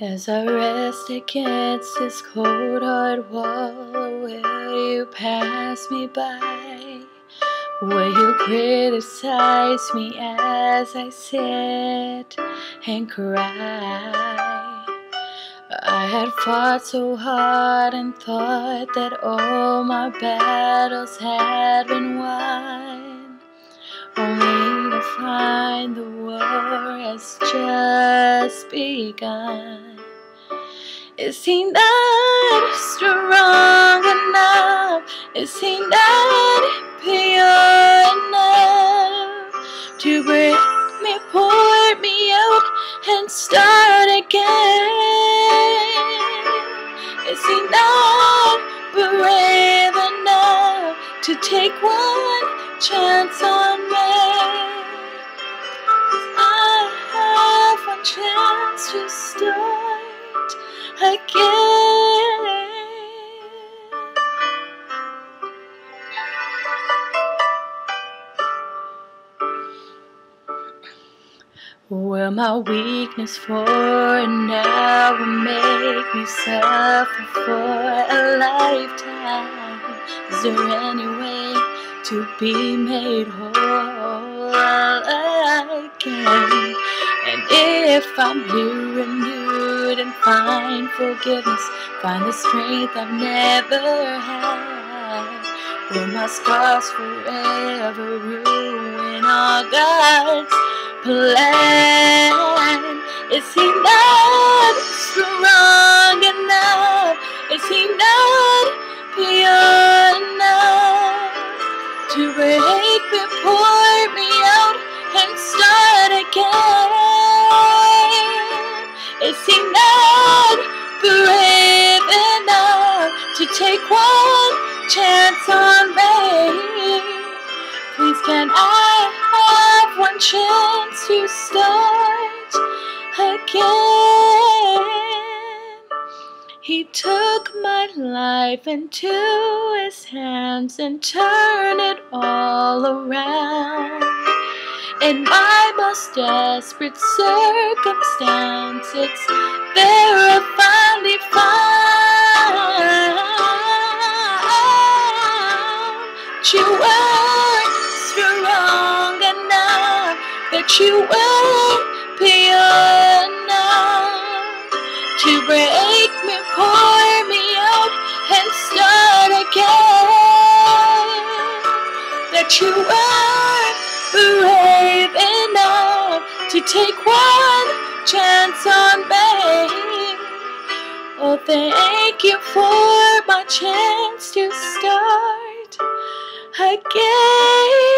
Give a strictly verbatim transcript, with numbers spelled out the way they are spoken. As I rest against this cold hard wall, will you pass me by? Will you criticize me as I sit and cry? I had fought so hard and thought that all my battles had been won, only to find the war has just begun. Is he not strong enough? Is he not pure enough to break me, pour me out, and start again? Is he not brave enough to take one chance on me? I have one chance to start again. Will my weakness for an hour make me suffer for a lifetime? Is there any way to be made whole again? And if I'm new and renewed and find forgiveness, find the strength I've never had, will my scars forever ruin all God's plan? Is he not strong enough? Is he not pure enough to break me, pour me out, and start again? Is he not brave enough to take one chance on me? Please, can I have one chance to start again? He took my life into his hands and turned it all around. In my most desperate circumstance, it's there I finally found you weren't strong enough, that you weren't pure enough to break me, pour me out, and start again. That you weren't brave enough to take one chance on me. Oh, thank you for my chance to start again.